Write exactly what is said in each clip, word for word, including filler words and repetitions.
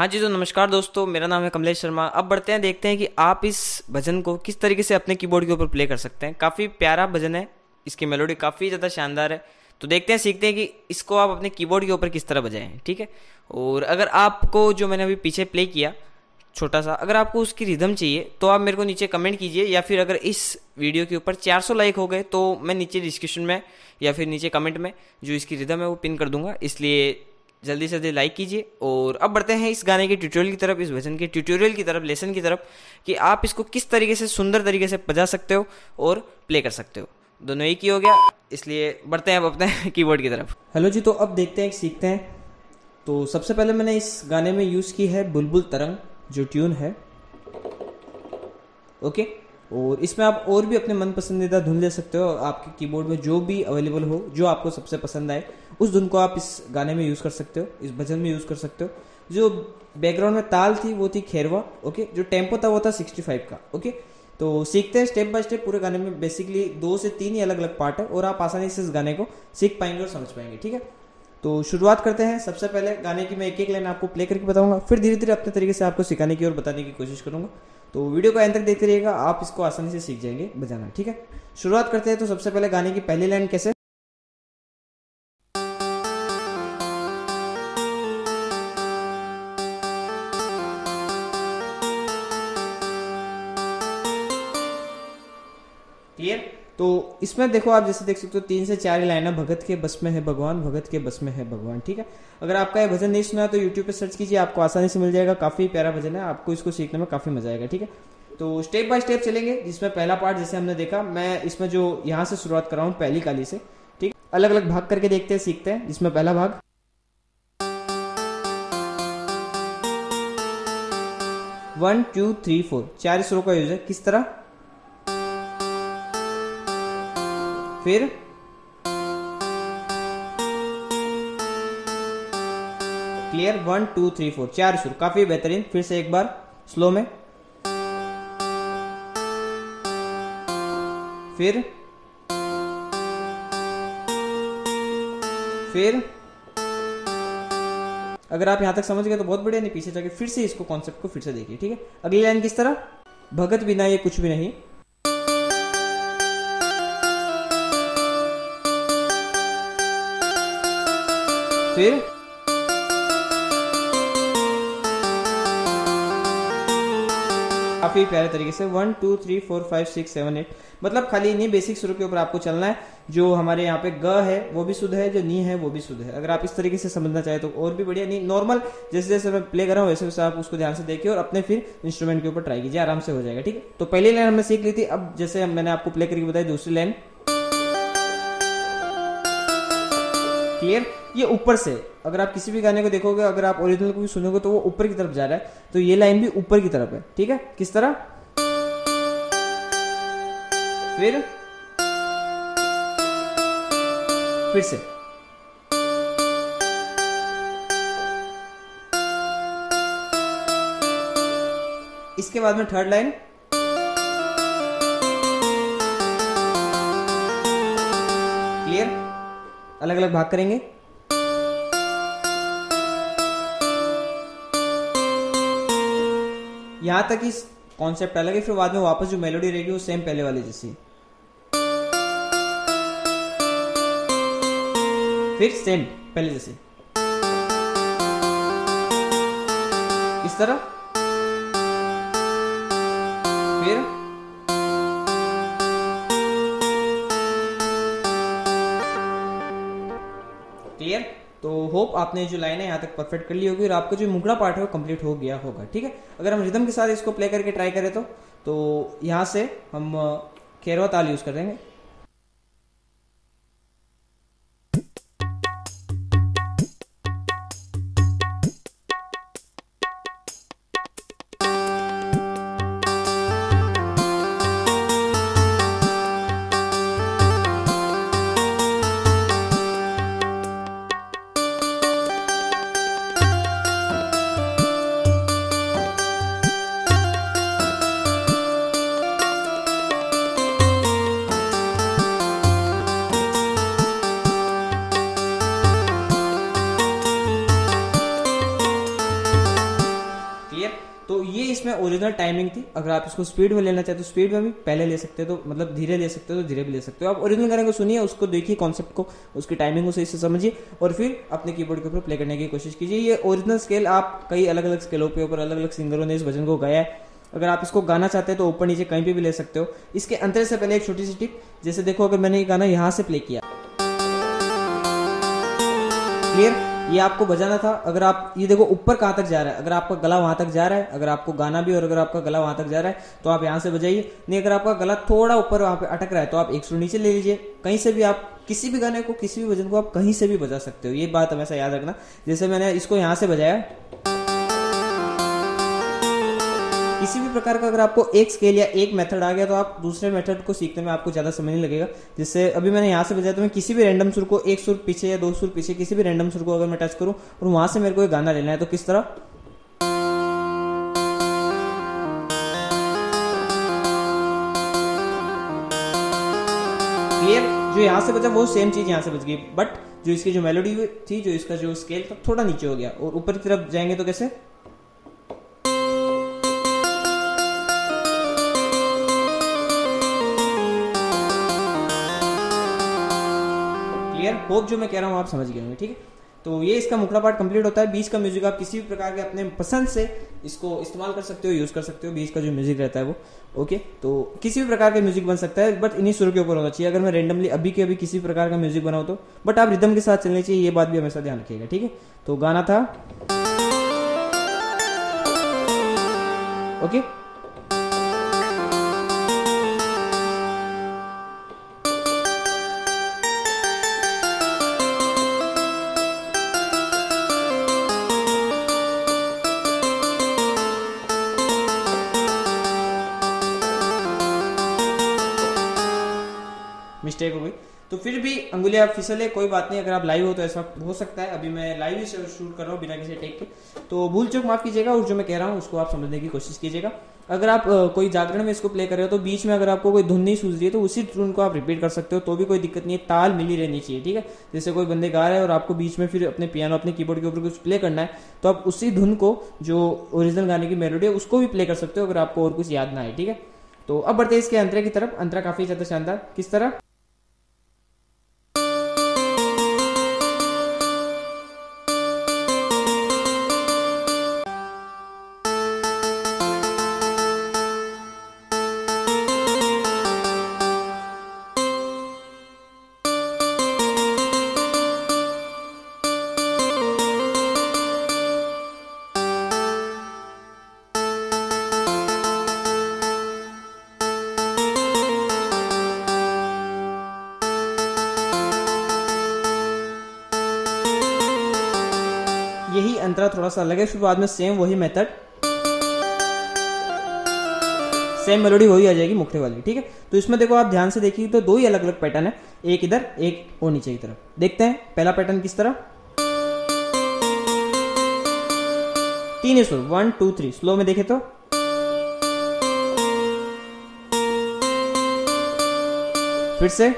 हाँ जी, तो नमस्कार दोस्तों, मेरा नाम है कमलेश शर्मा। अब बढ़ते हैं, देखते हैं कि आप इस भजन को किस तरीके से अपने कीबोर्ड के ऊपर प्ले कर सकते हैं। काफ़ी प्यारा भजन है, इसकी मेलोडी काफ़ी ज़्यादा शानदार है। तो देखते हैं, सीखते हैं कि इसको आप अपने कीबोर्ड के ऊपर किस तरह बजाएं। ठीक है, और अगर आपको जो मैंने अभी पीछे प्ले किया छोटा सा, अगर आपको उसकी रिदम चाहिए तो आप मेरे को नीचे कमेंट कीजिए, या फिर अगर इस वीडियो के ऊपर चार सौ लाइक हो गए तो मैं नीचे डिस्क्रिप्शन में या फिर नीचे कमेंट में जो इसकी रिदम है वो पिन कर दूंगा। इसलिए जल्दी से जल्दी लाइक कीजिए। और अब बढ़ते हैं इस गाने के ट्यूटोरियल की तरफ, इस भजन के ट्यूटोरियल की तरफ, लेसन की तरफ, कि आप इसको किस तरीके से सुंदर तरीके से बजा सकते हो और प्ले कर सकते हो। दोनों एक ही हो गया, इसलिए बढ़ते हैं अब अपने कीबोर्ड की तरफ। हेलो जी, तो अब देखते हैं, सीखते हैं। तो सबसे पहले मैंने इस गाने में यूज़ की है बुलबुल तरंग जो ट्यून है, ओके। और इसमें आप और भी अपने मन पसंदीदा धुन ले सकते हो, आपके कीबोर्ड में जो भी अवेलेबल हो, जो आपको सबसे पसंद आए उस धुन को आप इस गाने में यूज़ कर सकते हो, इस भजन में यूज़ कर सकते हो। जो बैकग्राउंड में ताल थी वो थी खेरवा, ओके। जो टेम्पो था वो था सिक्सटी फाइव का, ओके। तो सीखते हैं स्टेप बाय स्टेप। पूरे गाने में बेसिकली दो से तीन ही अलग अलग पार्ट है और आप आसानी से इस गाने को सीख पाएंगे और समझ पाएंगे। ठीक है, तो शुरुआत करते हैं। सबसे पहले गाने की मैं एक एक लाइन आपको प्ले करके बताऊंगा, फिर धीरे धीरे अपने तरीके से आपको सिखाने की और बताने की कोशिश करूंगा। तो वीडियो को एंड तक देखते रहिएगा, आप इसको आसानी से सीख जाएंगे बजाना। ठीक है, शुरुआत करते हैं। तो सबसे पहले गाने की पहली लाइन कैसे, क्लियर। तो इसमें देखो, आप जैसे देख सकते हो तीन से चार लाइनें, भगत के बस में है भगवान, भगत के बस में है भगवान। ठीक है, अगर आपका ये भजन नहीं सुना है तो यूट्यूब पे सर्च कीजिए, आपको आसानी से मिल जाएगा। काफी प्यारा भजन है, आपको इसको सीखने में काफी मजा आएगा। ठीक है, तो स्टेप बाय स्टेप चलेंगे, जिसमें पहला पार्ट जैसे हमने देखा, मैं इसमें जो यहाँ से शुरुआत कर रहा हूँ पहली काली से, ठीक है, अलग अलग भाग करके देखते हैं, सीखते हैं। जिसमें पहला भाग, वन टू थ्री फोर, चार सुरों का यूज है। किस तरह, फिर clear, one two three four, चार सुर, काफी बेहतरीन। फिर से एक बार स्लो में, फिर फिर अगर आप यहां तक समझ गए तो बहुत बढ़िया, नहीं पीछे जाके फिर से इसको कॉन्सेप्ट को फिर से देखिए। ठीक है, अगली लाइन किस तरह, भगत बिना ये कुछ भी नहीं, फिर काफी प्यारे तरीके से one two three four five six seven eight. मतलब खाली इन्हीं बेसिक सुरों के ऊपर आपको चलना है। जो हमारे यहाँ पे ग है वो भी शुद्ध है, जो नी है वो भी शुद्ध है। अगर आप इस तरीके से समझना चाहे तो और भी बढ़िया। नहीं, नॉर्मल जैसे जैसे मैं प्ले कर रहा हूँ वैसे वैसे आप उसको ध्यान से देखिए और अपने फिर इंस्ट्रूमेंट के ऊपर ट्राई कीजिए, आराम से हो जाएगा। ठीक है, तो पहली लाइन हमने सीख ली थी। अब जैसे मैंने आपको प्ले करके बताया दूसरी लाइन, क्लियर। ये ऊपर से, अगर आप किसी भी गाने को देखोगे, अगर आप ओरिजिनल को भी सुनोगे तो वो ऊपर की तरफ जा रहा है, तो ये लाइन भी ऊपर की तरफ है। ठीक है, किस तरह, फिर फिर से, इसके बाद में थर्ड लाइन, क्लियर। अलग अलग भाग करेंगे, यहाँ तक इस कॉन्सेप्ट अलग है, फिर बाद में वापस जो मेलोडी रहेगी वो सेम पहले वाले जैसी। फिर सेम पहले जैसे, इस तरह, फिर क्लियर। तो होप आपने जो लाइन है यहाँ तक परफेक्ट कर ली होगी और आपका जो मुगड़ा पार्ट है वो कंप्लीट हो गया होगा। ठीक है, अगर हम रिदम के साथ इसको प्ले करके ट्राई करें तो तो यहाँ से हम खेरवा ताल यूज कर देंगे। क्लियर। तो ये इसमें ओरिजिनल टाइमिंग थी। अगर आप इसको स्पीड में लेना चाहते हो तो स्पीड में भी पहले ले सकते हो, तो मतलब धीरे ले सकते हो तो धीरे भी ले सकते हो। आप ओरिजिनल गाने को सुनिए, उसको देखिए, कॉन्सेप्ट को, उसकी टाइमिंग को सही से समझिए और फिर अपने कीबोर्ड के ऊपर प्ले करने की कोशिश कीजिए। ये ओरिजिनल स्केल आप कई अलग अलग स्केलों के ऊपर अलग अलग सिंगरों ने इस भजन को गाया है। अगर आप इसको गाना चाहते हो तो ऊपर नीचे कहीं पर भी ले सकते हो। इसके अंतर से पहले एक छोटी सी टिप, जैसे देखो अगर मैंने ये गाना यहाँ से प्ले किया, क्लियर, ये आपको बजाना था। अगर आप ये देखो ऊपर कहाँ तक जा रहा है, अगर आपका गला वहां तक जा रहा है, अगर आपको गाना भी और अगर आपका गला वहां तक जा रहा है तो आप यहाँ से बजाइए। नहीं, अगर आपका गला थोड़ा ऊपर वहां पे अटक रहा है तो आप एक सुर नीचे ले लीजिए। कहीं से भी आप किसी भी गाने को, किसी भी भजन को आप कहीं से भी बजा सकते हो, ये बात हमेशा याद रखना। जैसे मैंने इसको यहाँ से बजाया, किसी भी प्रकार का अगर आपको एक स्केल या एक मेथड आ गया तो आप दूसरे मेथड को सीखने में आपको ज्यादा समय नहीं लगेगा। जैसे अभी मैंने यहाँ से बजाया तो मैं किसी भी रैंडम सुर को, एक सुर पीछे या दो सुर पीछे, किसी भी रैंडम सुर को अगर मैं टच करूं और वहां से मेरे को एक गाना लेना है तो किस तरह, क्लियर, जो यहाँ से बजा वो सेम चीज यहाँ से बज गई, बट जो इसकी जो मेलोडी थी, जो इसका जो स्केल था, थोड़ा नीचे हो गया। और ऊपर की तरफ जाएंगे तो कैसे, होप जो मैं कह रहा हूँ आप समझ गए होंगे, ठीक है। तो ये इसका मुखड़ा पार्ट कंप्लीट होता है। बीच का म्यूजिक आप किसी भी प्रकार के अपने पसंद से इसको इस्तेमाल कर सकते हो, यूज कर सकते हो। बीच का जो म्यूजिक रहता है वो ओके, तो किसी भी प्रकार का म्यूजिक बन सकता है, बट इन्हीं सुर के ऊपर होना चाहिए। अगर मैं रेंडमली अभी के अभी किसी भी प्रकार का म्यूजिक बनाऊँ तो, बट आप रिदम के साथ चलने चाहिए, ये बात भी हमेशा ध्यान रखिएगा, ठीक है। तो गाना था ओके, मिस्टेक हो गई तो फिर भी अंगुलियां फिसले, कोई बात नहीं। अगर आप लाइव हो तो ऐसा हो सकता है, अभी मैं लाइव ही शूट कर रहा हूँ बिना किसी टेक के, तो भूल चूक माफ कीजिएगा और जो मैं कह रहा हूँ उसको आप समझने की कोशिश कीजिएगा। अगर आप कोई जागरण में इसको प्ले कर रहे हो तो बीच में अगर आपको कोई धुन नहीं सूझ रही है तो उसी ट्यून को आप रिपीट कर सकते हो, तो भी कोई दिक्कत नहीं है, ताल मिली रहनी चाहिए, ठीक है। जैसे कोई बंदे गा रहे हैं और आपको बीच में फिर अपने पियानो, अपने कीबोर्ड के ऊपर कुछ प्ले करना है तो आप उसी धुन को, जो ओरिजिनल गाने की मेलोडी है, उसको भी प्ले कर सकते हो अगर आपको और कुछ याद ना आए, ठीक है। तो अब बढ़ते हैं इसके अंतरा की तरफ। अंतरा काफी ज्यादा शानदार, किस तरह, यही अंतरा थोड़ा सा अलग है। फिर बाद में सेम वही मेथड, सेम मेलोडी वही आ जाएगी मुखड़े वाली, ठीक है। तो इसमें देखो आप ध्यान से देखिए तो दो ही अलग अलग पैटर्न है, एक इधर एक और नीचे की तरफ। देखते हैं पहला पैटर्न किस तरह, तीन ही सुर, वन टू थ्री, स्लो में देखे तो फिर से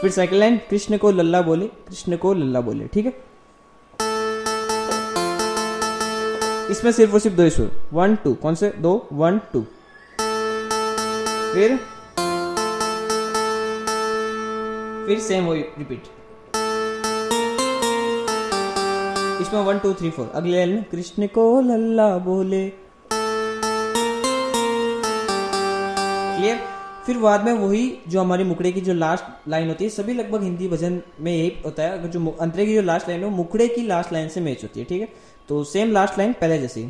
फिर सेकंड लाइन, कृष्ण को लल्ला बोले, कृष्ण को लल्ला बोले, ठीक है। इसमें सिर्फ और सिर्फ दो सुर, वन टू, कौन से दो, वन टू, फिर फिर सेम वही रिपीट। इसमें वन टू थ्री फोर, अगले लाइन में कृष्ण को लल्ला बोले, क्लियर। फिर बाद में वही जो हमारी मुखड़े की जो लास्ट लाइन होती है, सभी लगभग हिंदी भजन में यही होता है, अगर जो अंतरे की जो लास्ट लाइन है मुखड़े की लास्ट लाइन से मैच होती है, ठीक है। तो सेम लास्ट लाइन पहले जैसी,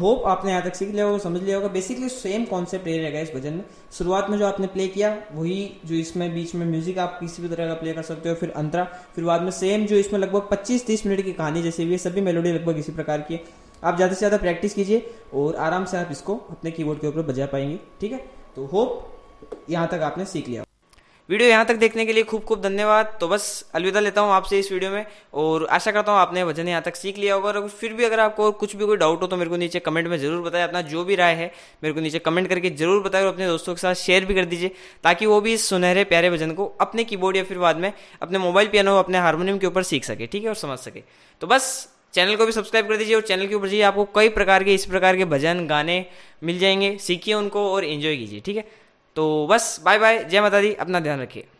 होप आपने यहाँ तक सीख लिया होगा, समझ लिया होगा। बेसिकली सेम कॉन्सेप्ट ये रहेगा इस भजन में। शुरुआत में जो आपने प्ले किया वही जो इसमें बीच में म्यूजिक आप किसी भी तरह का प्ले कर सकते हो, फिर अंतरा, फिर बाद में सेम जो इसमें लगभग पच्चीस तीस मिनट की कहानी जैसे भी है, सभी मेलोडी लगभग इसी प्रकार की है। आप ज़्यादा से ज़्यादा प्रैक्टिस कीजिए और आराम से आप इसको अपने कीबोर्ड के ऊपर बजा पाएंगे, ठीक है। तो होप यहाँ तक आपने सीख लिया। वीडियो यहाँ तक देखने के लिए खूब खूब धन्यवाद। तो बस अलविदा लेता हूँ आपसे इस वीडियो में, और आशा करता हूँ आपने भजन यहाँ तक सीख लिया होगा। और फिर भी अगर आपको कुछ भी कोई डाउट हो तो मेरे को नीचे कमेंट में जरूर बताएं, अपना जो भी राय है मेरे को नीचे कमेंट करके जरूर बताएं, और अपने दोस्तों के साथ शेयर भी कर दीजिए ताकि वो भी इस सुनहरे प्यारे भजन को अपने कीबोर्ड या फिर बाद में अपने मोबाइल पियानो अपने हारमोनियम के ऊपर सीख सके, ठीक है, और समझ सके। तो बस चैनल को भी सब्सक्राइब कर दीजिए, और चैनल के ऊपर जाइए, आपको कई प्रकार के इस प्रकार के भजन गाने मिल जाएंगे, सीखिए उनको और एंजॉय कीजिए, ठीक है। तो बस बाय बाय, जय माता दी, अपना ध्यान रखिए।